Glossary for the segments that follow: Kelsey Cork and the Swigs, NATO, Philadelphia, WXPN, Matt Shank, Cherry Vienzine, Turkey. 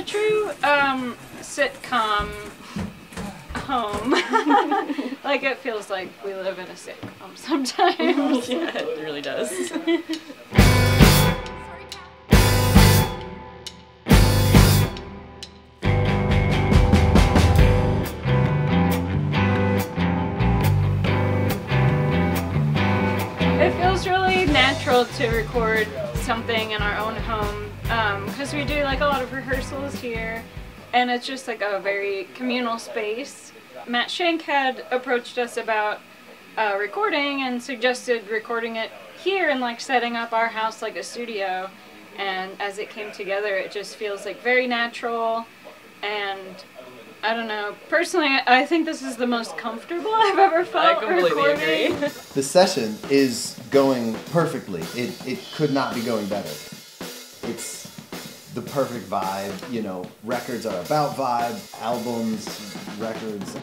a true sitcom home. Like, it feels like we live in a sitcom sometimes. Yeah, it really does. It feels really natural to record something in our own home, because we do like a lot of rehearsals here, and it's just like a very communal space. Matt Shank had approached us about recording and suggested recording it here and like setting up our house like a studio, and as it came together it just feels like very natural. And I don't know, personally I think this is the most comfortable I've ever felt recording. The session is going perfectly. It could not be going better. It's the perfect vibe, you know, records are about vibe, albums, records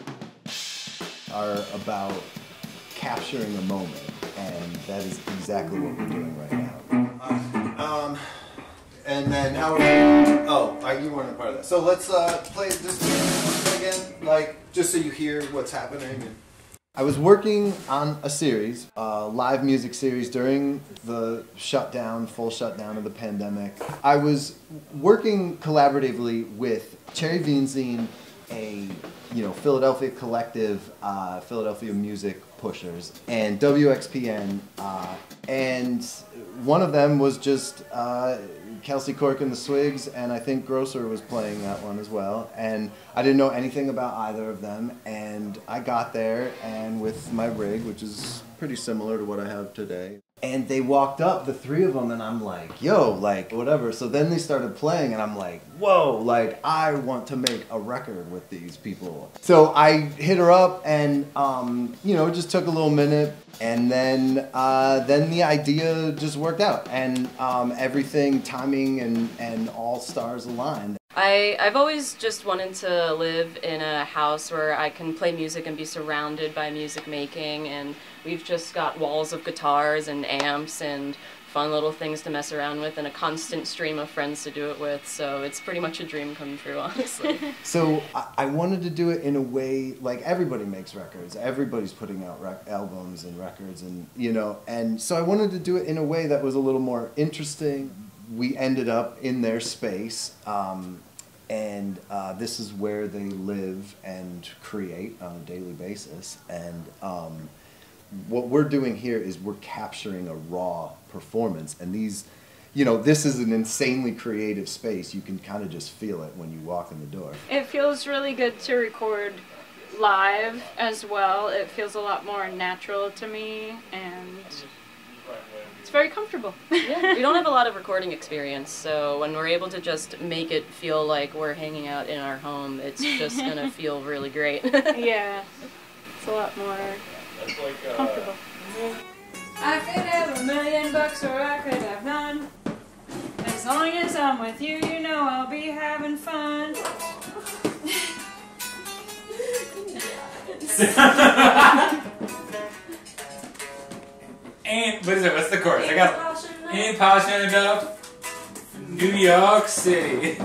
are about capturing a moment, and that is exactly what we're doing right now. And then how are we, you weren't a part of that. So let's play this again, like, just so you hear what's happening. I was working on a series, a live music series during the shutdown, full shutdown of the pandemic. I was working collaboratively with Cherry Vienzine, a, you know, Philadelphia collective, Philadelphia music pushers, and WXPN, and one of them was just Kelsey Cork and the Swigs, and I think Grosser was playing that one as well, and I didn't know anything about either of them, and I got there and with my rig, which is pretty similar to what I have today, and they walked up, the three of them, and I'm like, yo, like, whatever. So then they started playing, and I'm like, whoa, like, I want to make a record with these people. So I hit her up, and, you know, it just took a little minute, and then the idea just worked out, and everything, timing, and all stars aligned. I've always just wanted to live in a house where I can play music and be surrounded by music making, and we've just got walls of guitars and amps and fun little things to mess around with and a constant stream of friends to do it with, so it's pretty much a dream come true, honestly. So I wanted to do it in a way, like, everybody makes records, everybody's putting out albums and records, and, you know, and so I wanted to do it in a way that was a little more interesting. We ended up in their space, and this is where they live and create on a daily basis, and what we're doing here is we're capturing a raw performance, and these, you know, this is an insanely creative space. You can kind of just feel it when you walk in the door. It feels really good to record live as well. It feels a lot more natural to me, and it's very comfortable. Yeah. We don't have a lot of recording experience, so when we're able to just make it feel like we're hanging out in our home, it's just going to feel really great. Yeah, it's a lot more comfortable. I could have $1,000,000 or I could have none. As long as I'm with you, you know I'll be having fun. And what is it? What's the chorus? I got in Passionate, New York City.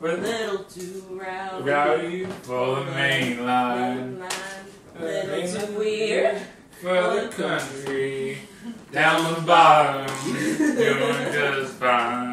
We're a little too rowdy for the main line. A little too weird for the country. Down the bottom, doing just fine.